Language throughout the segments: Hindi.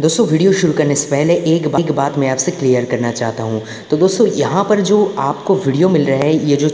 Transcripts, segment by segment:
दोस्तों वीडियो शुरू करने से पहले एक बात मैं आपसे क्लियर करना चाहता हूं। तो दोस्तों यहां पर जो आपको वीडियो मिल रहा है, ये जो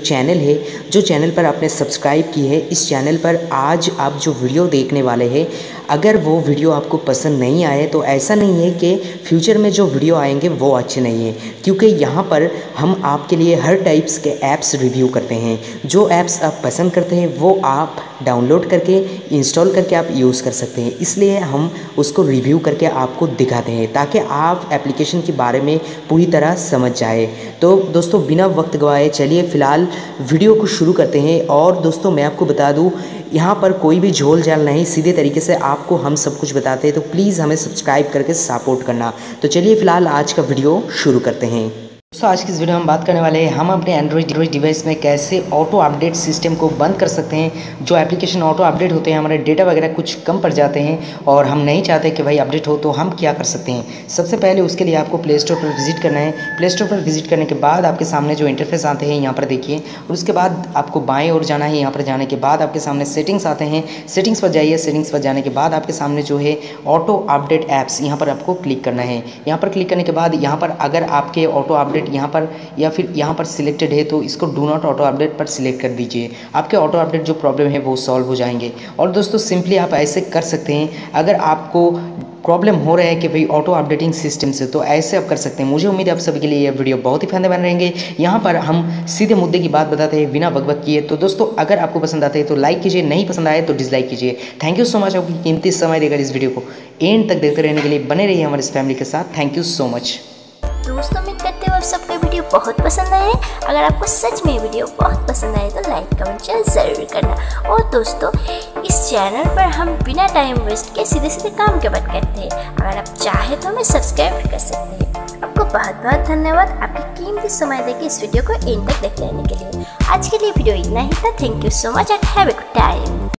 चैनल पर आपने सब्सक्राइब की है, इस चैनल पर आज आप जो वीडियो देखने वाले हैं, अगर वो वीडियो आपको पसंद नहीं आए तो ऐसा नहीं है कि फ्यूचर में जो वीडियो आएंगे वो अच्छे नहीं है, क्योंकि यहाँ पर हम आपके लिए हर टाइप्स के ऐप्स रिव्यू करते हैं। जो ऐप्स आप पसंद करते हैं वो आप डाउनलोड करके इंस्टॉल करके आप यूज़ कर सकते हैं, इसलिए हम उसको रिव्यू करके आपको दिखाते हैं ताकि आप एप्लीकेशन के बारे में पूरी तरह समझ जाए। तो दोस्तों बिना वक्त गवाए चलिए फ़िलहाल वीडियो को शुरू करते हैं। और दोस्तों मैं आपको बता दूँ, यहाँ पर कोई भी झोल झाल नहीं, सीधे तरीके से आपको हम सब कुछ बताते हैं, तो प्लीज़ हमें सब्सक्राइब करके सपोर्ट करना। तो चलिए फ़िलहाल आज का वीडियो शुरू करते हैं। दोस्तों आज की इस वीडियो में हम बात करने वाले हैं हम अपने एंड्राइड डिवाइस में कैसे ऑटो अपडेट सिस्टम को बंद कर सकते हैं। जो एप्लीकेशन ऑटो अपडेट होते हैं, हमारे डेटा वगैरह कुछ कम पड़ जाते हैं और हम नहीं चाहते कि भाई अपडेट हो, तो हम क्या कर सकते हैं। सबसे पहले उसके लिए आपको प्ले स्टोर पर विजिट करना है। प्ले स्टोर पर विजिट करने के बाद आपके सामने जो इंटरफेस आते हैं यहाँ पर देखिए, और उसके बाद आपको बाएँ ओर जाना है। यहाँ पर जाने के बाद आपके सामने सेटिंग्स आते हैं, सेटिंग्स पर जाइए। सेटिंग्स पर जाने के बाद आपके सामने जो है ऑटो अपडेट ऐप्स, यहाँ पर आपको क्लिक करना है। यहाँ पर क्लिक करने के बाद यहाँ पर अगर आपके ऑटो अपडेट यहाँ पर या फिर यहाँ पर सिलेक्टेड है तो इसको डू नॉट ऑटो अपडेट पर सिलेक्ट कर दीजिए। आपके ऑटो अपडेट जो प्रॉब्लम है वो सॉल्व हो जाएंगे। और दोस्तों सिंपली आप ऐसे कर सकते हैं, अगर आपको प्रॉब्लम हो रहा है कि भाई ऑटो अपडेटिंग सिस्टम से, तो ऐसे आप कर सकते हैं। मुझे उम्मीद है आप सभी के लिए यह वीडियो बहुत ही फायदेमंद रहेंगे। यहाँ पर हम सीधे मुद्दे की बात बताते हैं बिना बकबक किए। तो दोस्तों अगर आपको पसंद आते हैं तो लाइक कीजिए, नहीं पसंद आए तो डिसलाइक कीजिए। थैंक यू सो मच आपकी कीमती समय देकर इस वीडियो को एंड तक देखते रहने के लिए। बने रहिए हमारे फैमिली के साथ। थैंक यू सो मच दोस्तों, उम्मीद करते हो आप सबको वीडियो बहुत पसंद आए। अगर आपको सच में वीडियो बहुत पसंद आए तो लाइक कमेंट शेयर ज़रूर करना। और दोस्तों इस चैनल पर हम बिना टाइम वेस्ट के सीधे सीधे काम के बात करते हैं। अगर आप चाहे तो हमें सब्सक्राइब भी कर सकते हैं। आपको बहुत बहुत धन्यवाद आपकी कीमती समय देकर इस वीडियो को एंड तक देख लेने के लिए। आज के लिए वीडियो इतना ही था। Thank you so much and have a good time.